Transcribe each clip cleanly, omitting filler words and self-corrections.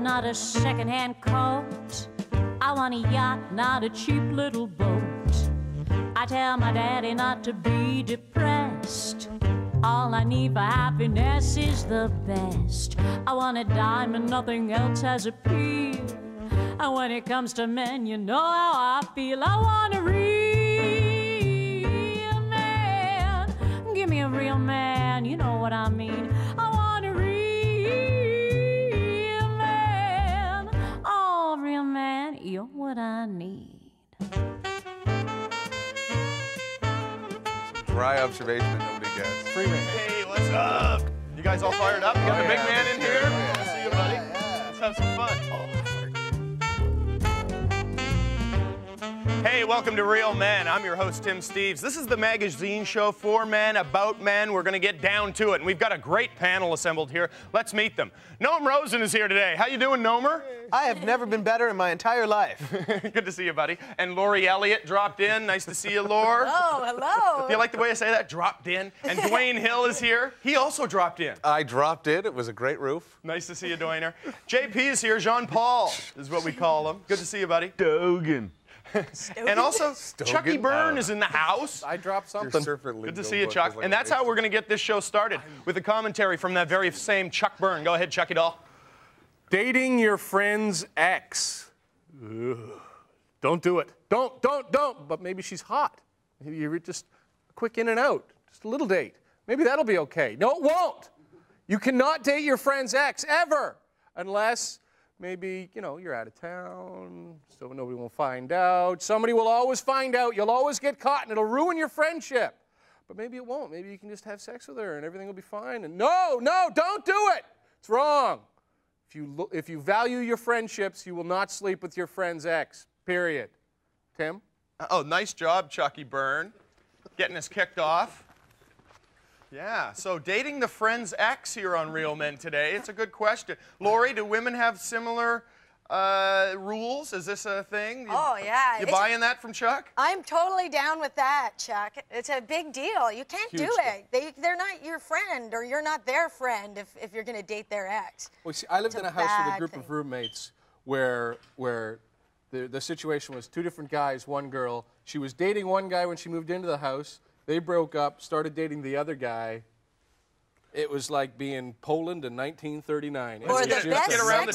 not a second-hand coat. I want a yacht, not a cheap little boat. I tell my daddy not to be depressed. All I need for happiness is the best. I want a diamond, nothing else has appeal. And when it comes to men, you know how I feel. I want a real man. Give me a real man, you know what I mean. I want a real man. Oh, real man, you're what I need. Dry observation that nobody gets. Free range. Hey, what's up? You guys all fired up? You got the big man in here? Yeah. Good to see you, buddy. Let's have some fun. Hey, welcome to Real Men. I'm your host, Tim Steeves. This is the magazine show for men, about men. We're going to get down to it, and we've got a great panel assembled here. Let's meet them. Noam Rosen is here today. How you doing, Noamer? I have never been better in my entire life. Good to see you, buddy. And Lori Elliott dropped in. Nice to see you, Lore. Oh, hello. Do you like the way I say that? Dropped in. And Dwayne Hill is here. He also dropped in. I dropped in. It was a great roof. Nice to see you, Dwayner. JP is here. Jean-Paul is what we call him. Good to see you, buddy. Dogan. And also, Chucky Byrn is in the house. I dropped something. Good to see you, Chuck. And that's how we're going to get this show started, with a commentary from that very same Chuck Byrn. Go ahead, Chucky doll. Dating your friend's ex. Ugh. Don't do it. Don't. But maybe she's hot. Maybe you're just quick in and out. Just a little date. Maybe that'll be okay. No, it won't. You cannot date your friend's ex, ever, unless... maybe, you know, you're out of town, so nobody will find out. Somebody will always find out. You'll always get caught, and it'll ruin your friendship. But maybe it won't. Maybe you can just have sex with her, and everything will be fine. And no, don't do it. It's wrong. If you value your friendships, you will not sleep with your friend's ex, period. Tim? Oh, nice job, Chucky Byrne, getting us kicked off. Yeah, so dating the friend's ex here on Real Men today, it's a good question. Lori, do women have similar rules? Is this a thing? Oh, yeah. You buying that from Chuck? I'm totally down with that, Chuck. It's a big deal. You can't do it. They're not your friend, or you're not their friend if you're going to date their ex. Well, see, I lived in a house with a group of roommates where the situation was two different guys, one girl. She was dating one guy when she moved into the house. They broke up, started dating the other guy. It was like being Poland in 1939. Or the best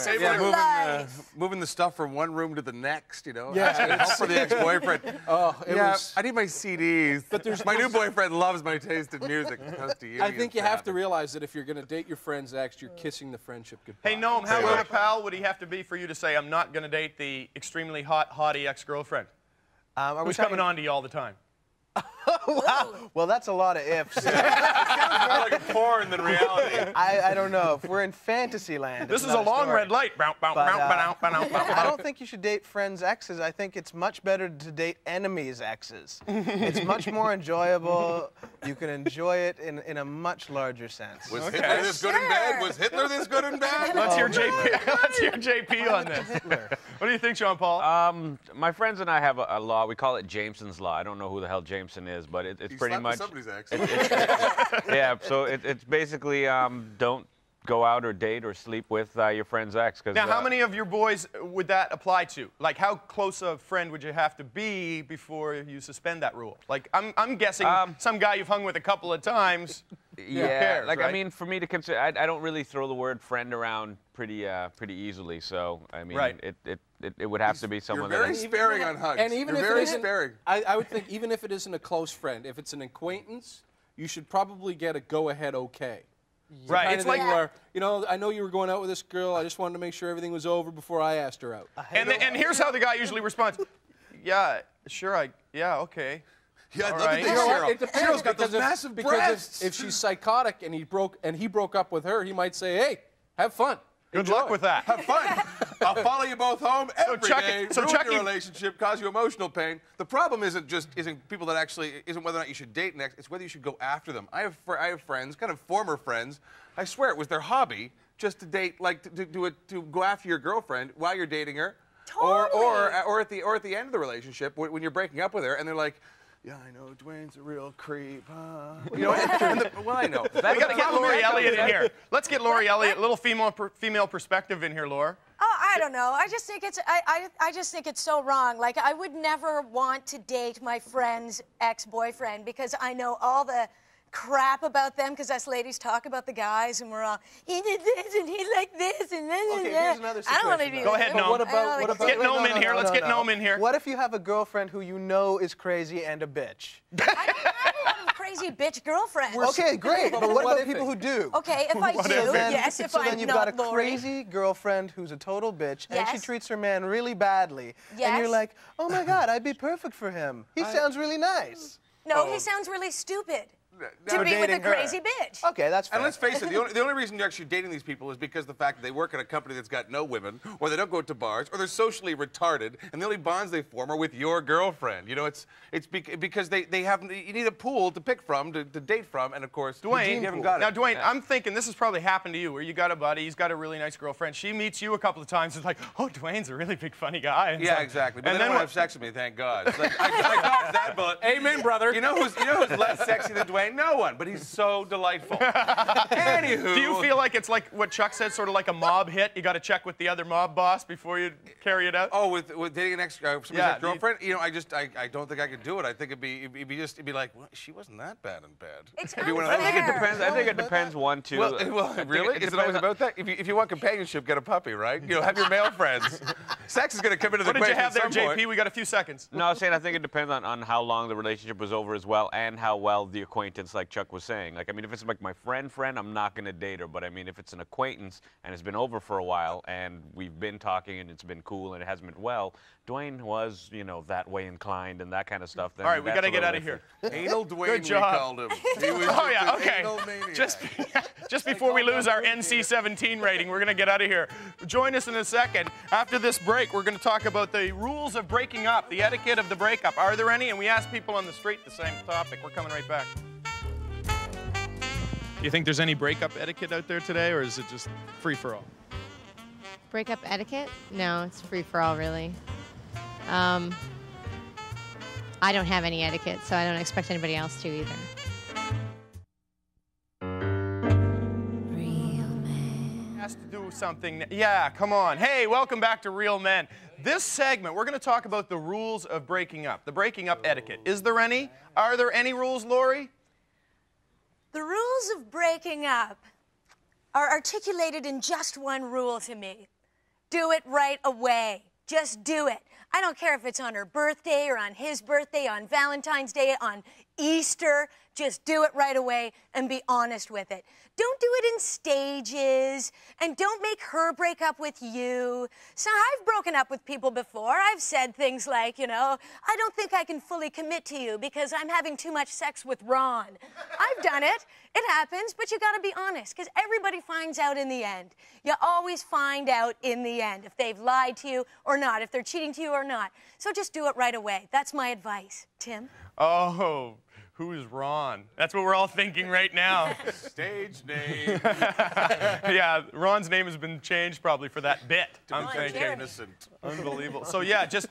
sex of your life. Moving the stuff from one room to the next, you know. Yeah. Help for the ex-boyfriend. Oh, it was... I need my CDs. But there's my new boyfriend loves my taste in music. I think you have to realize that if you're going to date your friend's ex, you're kissing the friendship goodbye. Hey, Noam, how good a pal would he have to be for you to say, I'm not going to date the extremely hot, haughty ex-girlfriend? Who's coming on to you all the time? Wow. Well, that's a lot of ifs. Sounds more like porn than reality. I don't know. If we're in fantasy land. This is a long red light. I don't think you should date friends' exes. I think it's much better to date enemies' exes. It's much more enjoyable. You can enjoy it in a much larger sense. Was Hitler this good and bad? Was Hitler this good and bad? Let's hear JP. Let's hear JP on this. What do you think, Jean-Paul? My friends and I have a law. We call it Jameson's Law. I don't know who the hell Jameson is, but it's pretty much somebody's ex. Yeah, so it's basically don't go out or date or sleep with your friend's ex. Now, how many of your boys would that apply to? Like, how close a friend would you have to be before you suspend that rule? Like, I'm guessing some guy you've hung with a couple of times. Yeah, cares, like, right? I mean, for me to consider, I don't really throw the word friend around pretty easily. So, I mean, it would have to be someone that... You're very sparing on hugs. And even if very sparing. I would think even if it isn't a close friend, if it's an acquaintance, you should probably get a go-ahead okay. Yeah. Right. It's like, where, you know, I know you were going out with this girl. I just wanted to make sure everything was over before I asked her out. And here's how the guy usually responds. Yeah, sure, yeah, okay. Yeah, look at this girl. It depends. Cheryl's got those massive breasts. If she's psychotic and he broke up with her, he might say, hey, have fun. Good luck with that. Have fun. I'll follow you both home every day. So ruin your relationship, cause you emotional pain. The problem isn't people that actually isn't whether or not you should date next. It's whether you should go after them. I have friends, kind of former friends. I swear it was their hobby just to date, like to go after your girlfriend while you're dating her, totally. or at the end of the relationship when you're breaking up with her, and they're like, yeah, I know, Dwayne's a real creep, huh? You know, well, I know. We got to get Lori Elliott in here. Let's get Lori Elliott, a little female perspective in here, Laura. I don't know. I just think it's I just think it's so wrong. Like, I would never want to date my friend's ex-boyfriend because I know all the crap about them, because us ladies talk about the guys and we're all, he did this and he liked this and then okay, here's another situation. I don't want to do that. Go ahead, Noam. What about get Noam in here. Let's get Noam in here. What if you have a girlfriend who you know is crazy and a bitch? I don't have a lot of crazy bitch girlfriends. Okay, great. But what about people who do? Okay, if I do, yes, if I'm not Lori. So then you've got a crazy girlfriend who's a total bitch and she treats her man really badly. Yes. And you're like, oh my God, I'd be perfect for him. He sounds really nice. No, he sounds really stupid. To be with a crazy bitch. Okay, that's fair. And let's face it, the only reason you're actually dating these people is because the fact that they work at a company that's got no women, or they don't go to bars, or they're socially retarded, and the only bonds they form are with your girlfriend. You know, it's because they haven't, you need a pool to pick from, to date from, and of course, Dwayne, you haven't got it. Now, Dwayne, I'm thinking this has probably happened to you, where you got a buddy, he's got a really nice girlfriend, she meets you a couple of times, it's like, oh, Dwayne's a really big, funny guy. And yeah, exactly. But and then don't have sex with me, thank God. It's like, I got that, but amen, brother. You know who's less sexy than Dwayne? No one, but he's so delightful. Anywho. Do you feel like it's like what Chuck said, sort of like a mob hit? You got to check with the other mob boss before you carry it out? Oh, with dating an ex-girlfriend? You know, I don't think I could do it. I think it'd be like, well, she wasn't that bad in bed. I think it depends one, two. Well, really? Is it always about that? If you want companionship, get a puppy, right? You know, have your male friends. Sex is going to come into the equation at some point. What did you have there, JP? We got a few seconds. No, I was saying I think it depends on how long the relationship was over as well, and how well the acquaintance, like Chuck was saying. Like, I mean, if it's like my friend, I'm not going to date her. But, I mean, if it's an acquaintance and it's been over for a while and we've been talking and it's been cool and it hasn't been well, Dwayne was, you know, that way inclined and that kind of stuff. Then all right, we got to get out of here. Anal Dwayne, good job. We called him. He was okay. Just before we lose our NC-17 rating, we're going to get out of here. Join us in a second. After this break, we're going to talk about the rules of breaking up, the etiquette of the breakup. Are there any? And we asked people on the street the same topic. We're coming right back. Do you think there's any breakup etiquette out there today, or is it just free-for-all? Breakup etiquette? No, it's free-for-all, really. I don't have any etiquette, so I don't expect anybody else to either. To do something. Yeah, come on. Hey, welcome back to Real Men. This segment, we're going to talk about the rules of breaking up, the breaking up etiquette. Is there any? Are there any rules, Lori? The rules of breaking up are articulated in just one rule to me. Do it right away. Just do it. I don't care if it's on her birthday or on his birthday, on Valentine's Day, on Easter. Just do it right away and be honest with it. Don't do it in stages, and don't make her break up with you. So I've broken up with people before. I've said things like, you know, I don't think I can fully commit to you because I'm having too much sex with Ron. I've done it. It happens, but you got to be honest, because everybody finds out in the end. You always find out in the end if they've lied to you or not, if they're cheating to you or not. So just do it right away. That's my advice. Tim? Oh. Who is Ron? That's what we're all thinking right now. Stage name. Yeah, Ron's name has been changed probably for that bit. I'm thinking. Innocent. Unbelievable. So yeah, just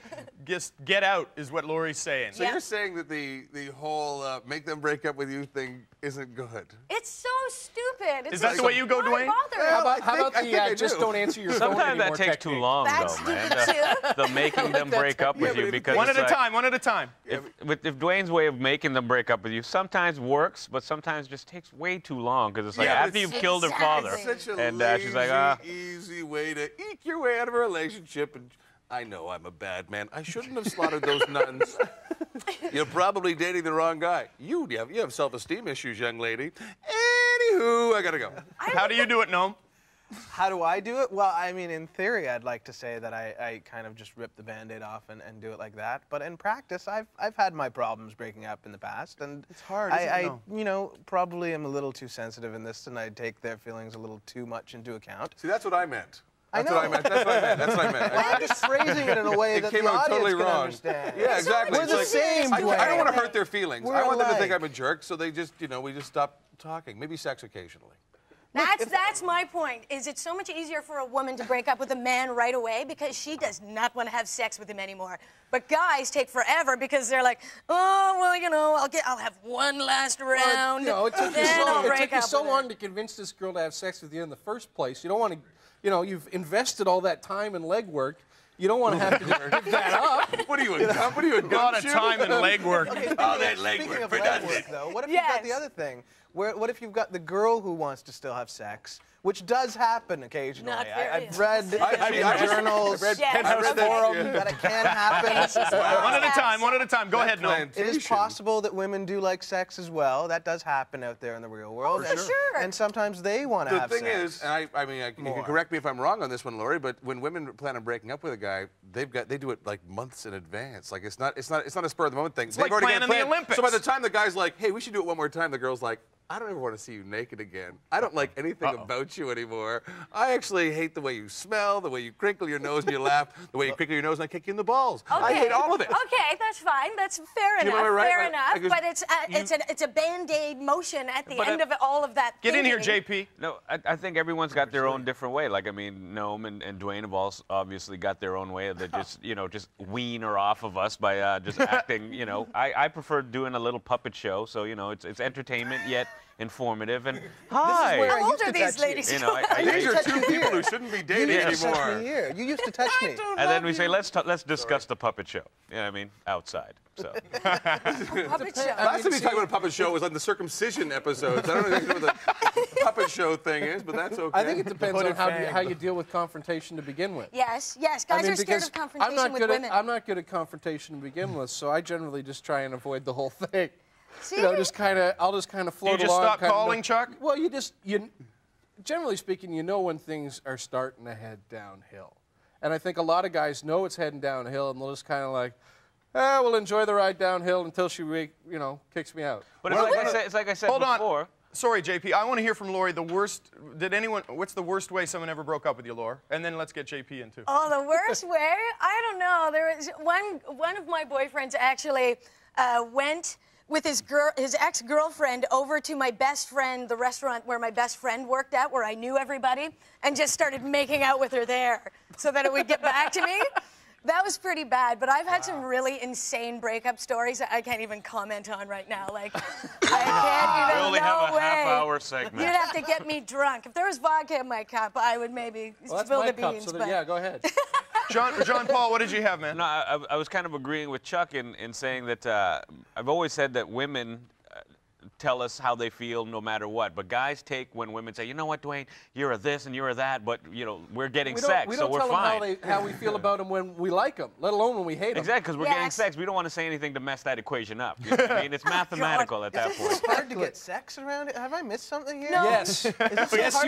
get out is what Lori's saying. So you're saying that the whole make them break up with you thing isn't good. It's so stupid. Is that the way you go, Dwayne? How about just don't answer your phone anymore? Sometimes that takes too long, though, man. The making them break up with you, because one at a time. One at a time. If Dwayne's way of making them break up with you sometimes works, but sometimes just takes way too long, because it's like after you've killed her father, and she's like, ah, easy way to eke your way out of a relationship. And I know I'm a bad man. I shouldn't have slaughtered those nuns. You're probably dating the wrong guy. You have self-esteem issues, young lady. Anywho, I gotta go. How do you do it, Noam? How do I do it? Well, I mean, in theory, I'd like to say that I kind of just rip the Band-Aid off and do it like that. But in practice, I've had my problems breaking up in the past. And it's hard, I probably am a little too sensitive in this, and I take their feelings a little too much into account. See, that's what I meant. That's what I meant. I'm just phrasing it in a way that the audience totally can understand. Yeah, exactly. We're the same way. I don't want to hurt their feelings. I want them to think I'm a jerk, so they just, you know, we just stop talking. Maybe sex occasionally. That's my point. Is it so much easier for a woman to break up with a man right away because she does not want to have sex with him anymore? But guys take forever because they're like, oh, well, you know, I'll have one last round. Well, no, it took you so long to convince this girl to have sex with you in the first place. You don't want to you know, you've invested all that time and legwork. You don't want to have to give that up. What are you, a lot of time and legwork. Okay, speaking of legwork, though, what if you've got the other thing? Where, what if you've got the girl who wants to still have sex, which does happen occasionally. I've read in journals. I read that it can happen. One at a time. Go ahead, Noam. It is possible that women do like sex as well. That does happen out there in the real world. Oh, for sure. And sometimes they want to have sex. The thing is, and I mean, you can correct me if I'm wrong on this one, Lori, but when women plan on breaking up with a guy, they do it like months in advance. Like it's not a spur of the moment thing. It's like planning the Olympics. So by the time the guy's like, "Hey, we should do it one more time," the girl's like, "I don't ever want to see you naked again. I don't like anything about you anymore. I actually hate the way you smell, the way you crinkle your nose and you laugh, the way you crinkle your nose and I kick you in the balls. Okay. I hate all of it." Okay, that's fine. That's fair enough. Fair enough. But it's a band-aid motion at the end of all of that. Get in here, JP. No, I think everyone's got their own different way. Like, I mean, Noam and Dwayne have also obviously got their own way of just wean her off of us by just acting. You know, I prefer doing a little puppet show. So you know, it's entertainment yet informative. And hi, how old are these ladies? You know, these are two people who shouldn't be dating anymore. You used to touch me. And then we say, let's discuss the puppet show. You know what I mean? Outside. So. Puppet show. Last time you talked about a puppet show was on the circumcision episodes. I don't know what the puppet show thing is, but that's okay. I think it depends on how you deal with confrontation to begin with. Yes, yes. Guys are scared of confrontation with women. I'm not good at confrontation to begin with, so I generally just try and avoid the whole thing. See? You know, I'll just kind of float along. You just stop calling, Chuck? Well, generally speaking, you know when things are starting to head downhill. And I think a lot of guys know it's heading downhill, and they'll just kind of like, ah, we'll enjoy the ride downhill until she, kicks me out. But it's like I said before. Hold on. Sorry, JP. I want to hear from Lori. What's the worst way someone ever broke up with you, Lori? And then let's get JP in too. Oh, the worst way? I don't know. There was one of my boyfriends actually went with his ex-girlfriend over to my best friend, the restaurant where my best friend worked at, where I knew everybody, and just started making out with her there so that it would get back to me. That was pretty bad, but I've had some really insane breakup stories that I can't even comment on right now. Like, I can't even, no way. We only have a half-hour segment. You'd have to get me drunk. If there was vodka in my cup, I would maybe spill the beans. So yeah, go ahead. John Paul, what did you have, man? No, I was kind of agreeing with Chuck in saying that I've always said that women tell us how they feel no matter what, but guys take when women say, you know what, Dwayne, you're a this and you're a that, but you know we're getting sex, so we're fine. We don't tell them how we feel about them when we like them, let alone when we hate them. Exactly, because we're getting sex. We don't want to say anything to mess that equation up. You know what I mean, it's mathematical at that point. Is it hard to get sex around it? Have I missed something here? No. Yes. Is it hard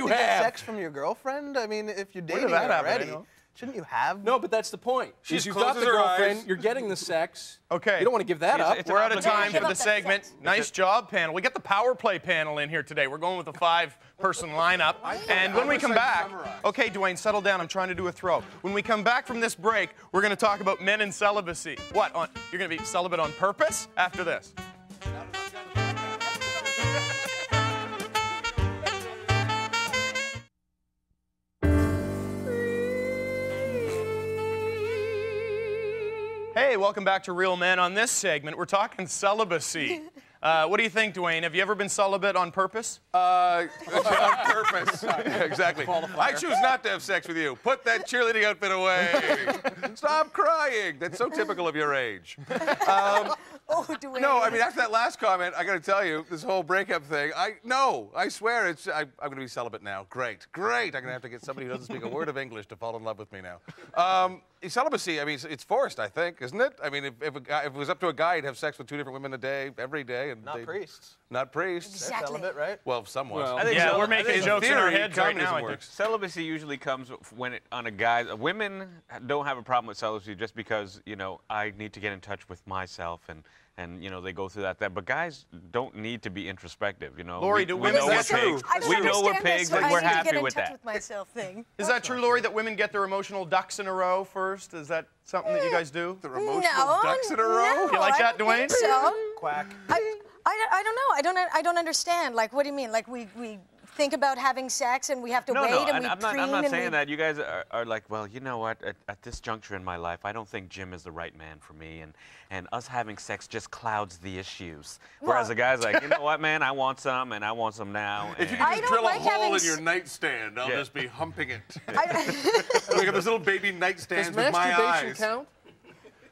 to get sex from your girlfriend? I mean, if you're dating already. Shouldn't you have? No, but that's the point. You've got the girlfriend, you're getting the sex. Okay. You don't want to give that up. We're out of time for the segment. Nice job, panel. We got the power play panel in here today. We're going with a 5-person lineup. And when we come back, okay, Dwayne, settle down. I'm trying to do a throw. When we come back from this break, we're going to talk about men and celibacy. What? You're going to be celibate on purpose after this? Hey, welcome back to Real Men. On this segment, we're talking celibacy. What do you think, Dwayne? Have you ever been celibate on purpose? On purpose. Exactly. I choose not to have sex with you. Put that cheerleading outfit away. Stop crying. That's so typical of your age. Dwayne. No, I mean, after that last comment, I got to tell you, this whole breakup thing, I swear, I'm going to be celibate now. Great, great. I'm going to have to get somebody who doesn't speak a word of English to fall in love with me now. Celibacy, I mean, it's forced, I think, isn't it? I mean, if it was up to a guy, he'd have sex with 2 different women a day, every day. And not priests. Not priests. Exactly. They're celibate, right? Well, somewhat. Well, yeah, we're making jokes in our heads right now. Celibacy usually comes when on a guy. Women don't have a problem with celibacy just because, you know, I need to get in touch with myself and you know, they go through that. But guys don't need to be introspective, you know. Lori, do women get pigs? We know we're pigs, and we're happy with that. Is that true, Lori, that women get their emotional ducks in a row first? Is that something that you guys do? Their emotional ducks in a row? You like that, Dwayne? So. Quack. I don't know. I don't understand. Like, what do you mean? Like, we think about having sex and we have to wait, and I'm not saying that. You guys are like, well, you know what? At this juncture in my life, I don't think Jim is the right man for me, and us having sex just clouds the issues. Whereas the guy's like, you know what, man? I want some, and I want some now. If you can just drill a hole in your nightstand, I'll just be humping it. Look at this little baby nightstand with my eyes. Does masturbation count?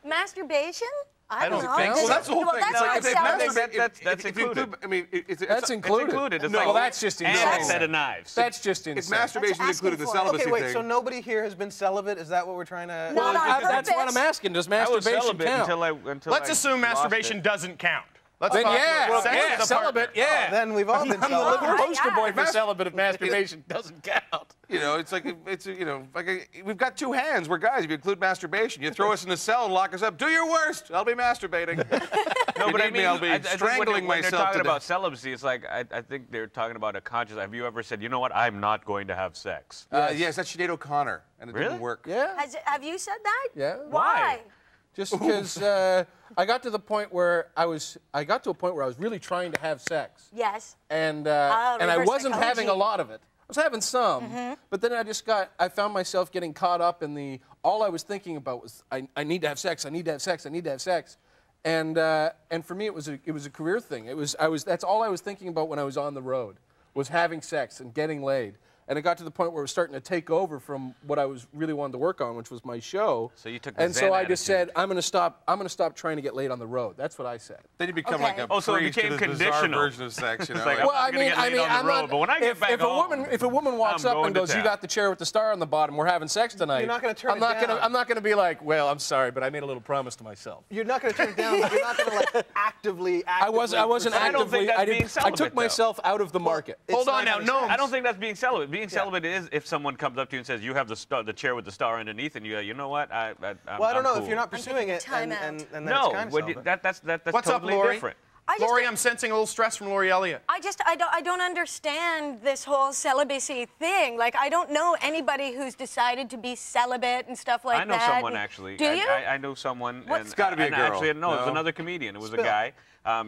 Masturbation? I don't know. Well, that's the whole thing. That's included. I mean, that's included. No, that's just included. And a set of knives. That's just included. It's masturbation included, the celibacy thing. Okay, wait, so nobody here has been celibate? Is that what we're trying to... Well, that's what I'm asking. Does masturbation count? Let's assume masturbation doesn't count. Then yeah, celibate, yeah. Then we've all been celibate. I'm the poster boy for celibate if masturbation doesn't count. You know, it's like, we've got two hands. We're guys. If you include masturbation, you throw us in a cell, lock us up. Do your worst. I'll be masturbating. No, but I mean, I'll be strangling myself. When they're talking about celibacy, it's like, I think they're talking about a conscious. Have you ever said, you know what, I'm not going to have sex? Yes, that's Sinead O'Connor, and it didn't work. Yeah. Have you said that? Yeah. Why? Just because I got to the point where I was really trying to have sex. Yes. And I wasn't having a lot of it. I was having some, but then I found myself getting caught up in the, all I was thinking about was I need to have sex, I need to have sex, I need to have sex. And for me it was a career thing. That's all I was thinking about when I was on the road, was having sex and getting laid. And it got to the point where it was starting to take over from what I was really wanting to work on, which was my show. So you took the Zen attitude. Just said, I'm going to stop trying to get laid on the road. That's what I said. Then you become like a priest to this bizarre version of sex, you know. Like, well, if a woman walks up and goes, "You got the chair with the star on the bottom. We're having sex tonight." You're not going to turn it down. I'm not going to be like, "Well, I'm sorry, but I made a little promise to myself." You're not going to turn it down. You're not going to like actively. I wasn't actively. I took myself out of the market. Hold on now. No, I don't think that's being celibate. Being celibate is if someone comes up to you and says, "You have the chair with the star underneath," and you go, "You know what? I don't know if you're not pursuing it." That's totally different. Lori, I'm sensing a little stress from Lori Elliott. I don't understand this whole celibacy thing. Like, I don't know anybody who's decided to be celibate and stuff like that. I know someone, actually. Do you? I know someone. It's got to be a girl. Actually, no, it's another comedian. It was a guy.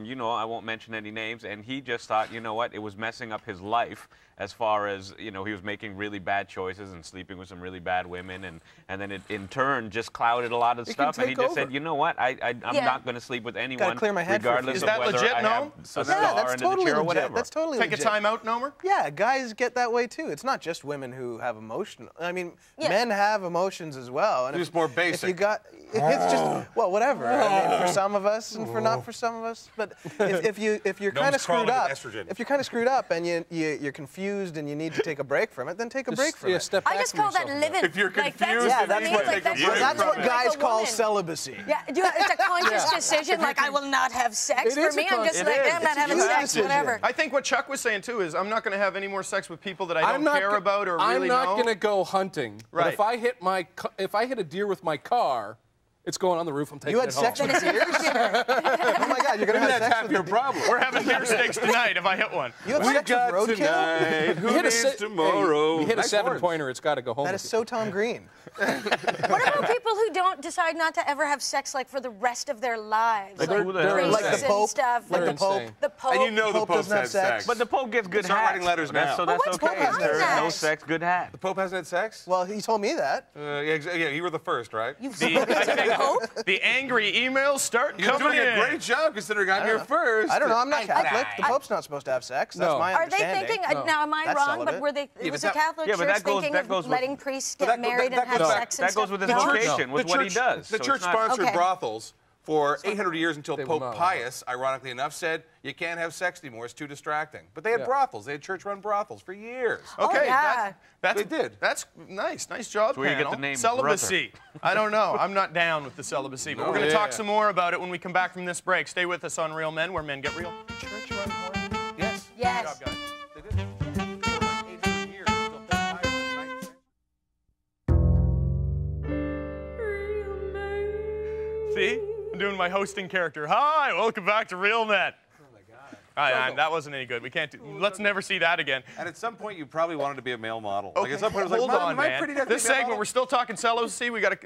You know, I won't mention any names, and he just thought, you know what, it was messing up his life as far as, you know, he was making really bad choices and sleeping with some really bad women, and then it, in turn, just clouded a lot of stuff, and he just said, you know what, I'm not going to sleep with anyone, regardless of whether I have a star under the chair or whatever. That's totally legit. Take a time out, Noam? Yeah, guys get that way, too. It's not just women who have emotions. I mean, men have emotions as well. It's just more basic. It's just, well, whatever. I mean, for some of us, and not for some of us. But if you're kind of screwed up, and you're confused and you need to take a break from it, then take a break from it. I just call that living. If you're confused, that's what guys call celibacy. Yeah, it's a conscious decision. Like, I will not have sex. For me, I'm just like, I'm not having sex. Whatever. I think what Chuck was saying too is, I'm not going to have any more sex with people that I don't care about or really know. I'm not going to go hunting. Right. If I hit a deer with my car, it's going on the roof. I'm taking it home. You had sex with deers? Oh my God! You're gonna have sex with your problem. We're having deer steaks tonight. If I hit one, you have sex with roadkill. Who needs tomorrow? You hit a 7-pointer. It's got to go home. That is so Tom Green. What about people who don't decide not to ever have sex, like for the rest of their lives? Like the Pope. Like the Pope. And you know the Pope doesn't have sex. But the Pope gets good hats. Writing letters now. So that's okay. No sex, good hat. The Pope hasn't had sex? Well, he told me that. Yeah, you were the first, right? The angry emails start coming in. You're doing a great job considering I'm here first. I don't know. I'm not Catholic. The Pope's not supposed to have sex. That's my understanding. Are they thinking? Now, am I wrong? But were they? Was the Catholic Church thinking of letting priests get married and have sex and stuff? That goes with his vocation, with what he does. The Church sponsored brothels for 800 years until Pope Pius, ironically enough, said, "You can't have sex anymore. It's too distracting." But they had brothels. They had church-run brothels for years. Okay, they did. That's nice. Nice job, panel. Where you get the name celibacy. I don't know. I'm not down with the celibacy, but we're going to talk some more about it when we come back from this break. Stay with us on Real Men, where men get real. Church-run brothels. Yes. Yes. Good job, guys. See, I'm doing my hosting character. Hi, welcome back to Real Men. That wasn't any good. We can't do. Let's never see that again. And at some point, you probably wanted to be a male model. Okay. Like at some point, hold on, man. This segment, we're still talking celibacy. We got a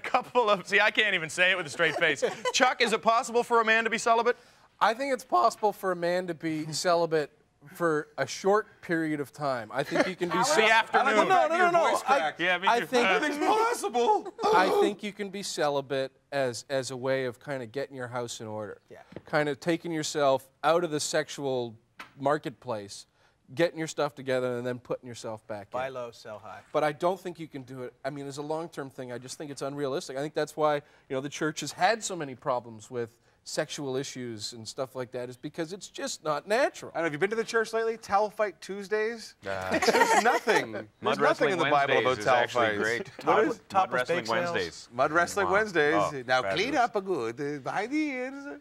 couple of. See, I can't even say it with a straight face. Chuck, is it possible for a man to be celibate? I think it's possible for a man to be celibate for a short period of time. I think you can be safe. Afternoon. No. I think it's possible. I think you can be celibate as a way of kind of getting your house in order. Yeah. Kind of taking yourself out of the sexual marketplace, getting your stuff together, and then putting yourself back in. Buy low, sell high. But I don't think you can do it. I mean, as a long-term thing, I just think it's unrealistic. I think that's why, you know, the church has had so many problems with sexual issues and stuff like that, is because it's just not natural. I don't know, have you been to the church lately? Towel fight Tuesdays? There's nothing. There's nothing in the Bible about towel fights. Great. What is Mud Wrestling Wednesdays? Mud Wrestling Wednesdays. Oh, now fabulous. Clean up a good by the end.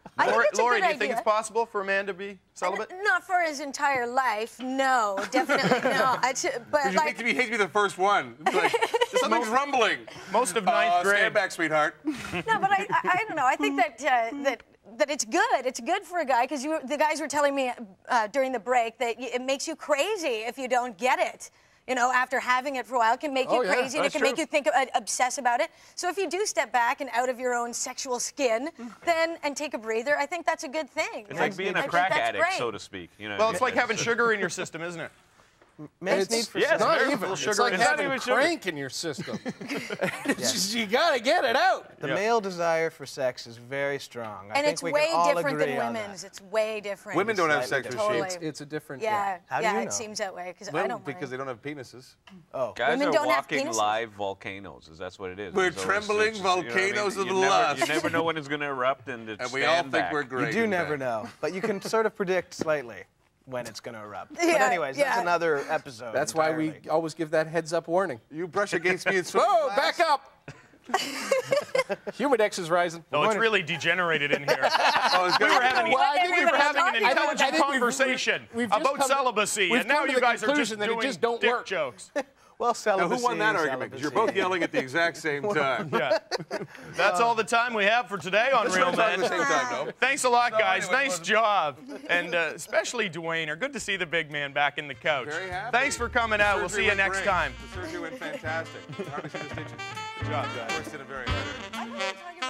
Lori, do you think it's possible for a man to be celibate? Not for his entire life. No, definitely not. But like, you hate to be the first one. Like, something's rumbling. Most of ninth grade. Stand back, sweetheart. No, but I don't know. I think that that it's good. It's good for a guy, because the guys were telling me during the break that it makes you crazy if you don't get it. You know, after having it for a while, it can make you crazy, and it can make you think, obsess about it. So if you do step back and out of your own sexual skin, then and take a breather, I think that's a good thing. It's like being a crack addict, so to speak. You know, well, it's like having sugar in your system, isn't it? It's like having crank in your system. Just, you gotta get it out. The male desire for sex is very strong. And it's way different than women's. It's way different. Women don't have sex with sheep. It's a different. Yeah. Yeah, it seems that way, because I don't. Because they don't have penises. Oh. Guys are walking live volcanoes. Is that what it is? We're trembling volcanoes of lust. You never know when it's going to erupt, and we all think we're great. You do never know, but you can sort of predict slightly when it's going to erupt. Yeah, but anyways, that's another episode. That's entirely why we always give that heads-up warning. You brush against me and swim. Whoa, back up! Human X is rising. No, it's really degenerated in here. We were having an intelligent conversation about celibacy, and now you guys are just doing dick jokes. Well, celibacy. Now, who won that argument? Because you're both yelling at the exact same time. Yeah. That's all the time we have for today on Real Men. Thanks a lot, guys. Anyway, nice job. And especially Dwayne. Good to see the big man back in the couch. Very happy. Thanks for coming out. We'll see you next time. The surgery went fantastic. Good job, guys.